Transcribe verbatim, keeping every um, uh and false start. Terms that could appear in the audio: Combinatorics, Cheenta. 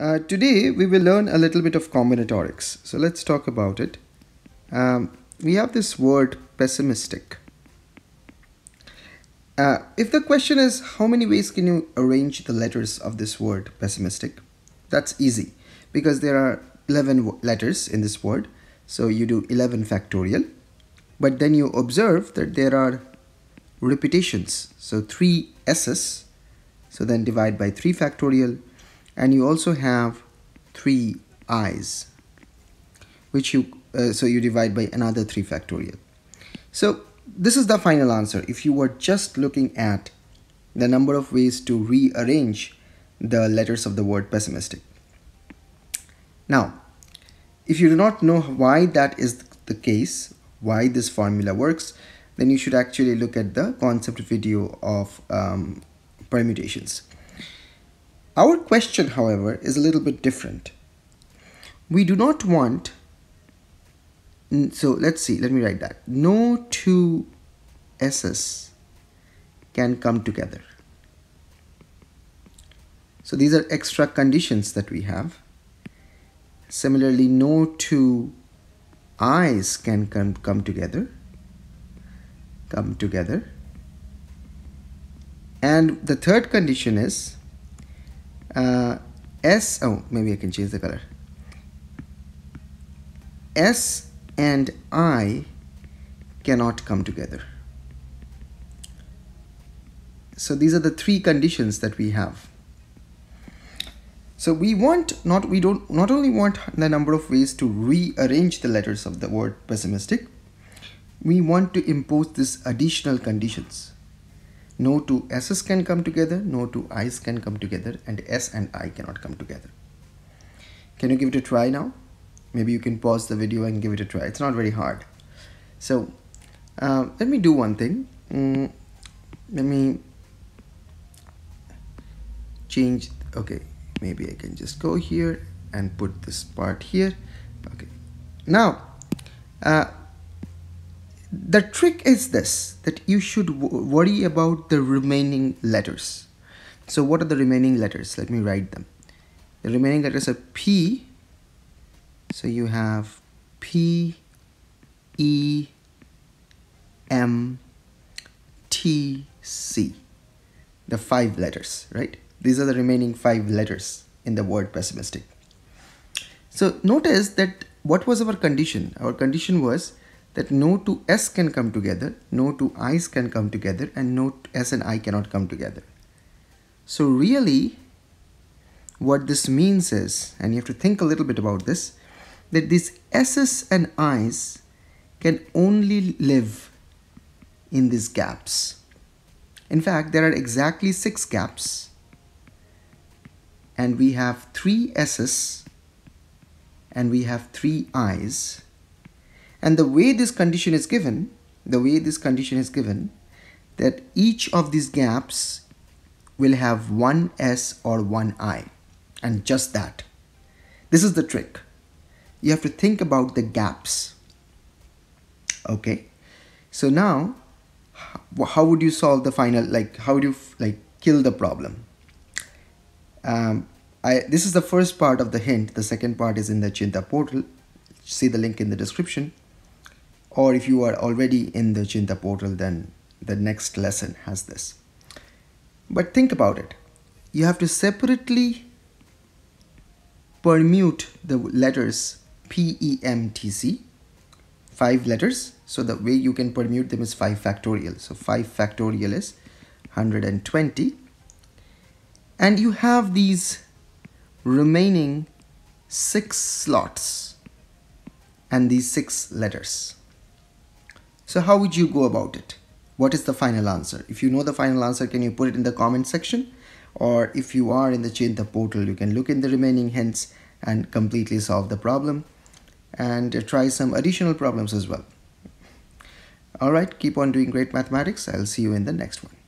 Uh, today we will learn a little bit of combinatorics. So let's talk about it. Um, we have this word pessimistic. Uh, if the question is how many ways can you arrange the letters of this word pessimistic, that's easy because there are eleven letters in this word. So you do eleven factorial, but then you observe that there are repetitions. So three S's, so then divide by three factorial, and you also have three I's, which you uh, so you divide by another three factorial. So this is the final answer if you were just looking at the number of ways to rearrange the letters of the word pessimistic. Now, if you do not know why that is the case, why this formula works, then you should actually look at the concept video of um, permutations. Our question, however, is a little bit different. We do not want, so let's see, let me write that. No two S's can come together. So these are extra conditions that we have. Similarly, no two I's can come, come together, come together. And the third condition is uh, S, oh, maybe I can change the color. S and I cannot come together. So these are the three conditions that we have. So we want not we don't not only want the number of ways to rearrange the letters of the word pessimistic, we want to impose these additional conditions. No two S's can come together, no two I's can come together, and S and I cannot come together. Can you give it a try now? Maybe you can pause the video and give it a try. It's not very hard. So uh, let me do one thing. Mm, let me change. Okay, maybe I can just go here and put this part here. Okay. Now, uh, the trick is this, that you should worry about the remaining letters. So what are the remaining letters? Let me write them. The remaining letters are P. So you have P, E, M, T, C, the five letters, right? These are the remaining five letters in the word pessimistic. So notice that what was our condition? Our condition was that no two S can come together, no two I's can come together, and no S and I cannot come together. So really what this means is, and you have to think a little bit about this, that these S's and I's can only live in these gaps. In fact, there are exactly six gaps, and we have three S's and we have three I's. And the way this condition is given, the way this condition is given, that each of these gaps will have one S or one I, and just that. This is the trick. You have to think about the gaps. Okay, so now how would you solve the final, like how do you like kill the problem? Um, I, this is the first part of the hint. The second part is in the Cheenta portal. See the link in the description, or if you are already in the Cheenta portal, then the next lesson has this. But think about it. You have to separately permute the letters P, E, M, T, C, five letters. So the way you can permute them is five factorial. So five factorial is one hundred twenty. And you have these remaining six slots and these six letters. So how would you go about it? What is the final answer? If you know the final answer, can you put it in the comment section? Or if you are in the Cheenta portal, you can look in the remaining hints and completely solve the problem and try some additional problems as well. All right, keep on doing great mathematics. I'll see you in the next one.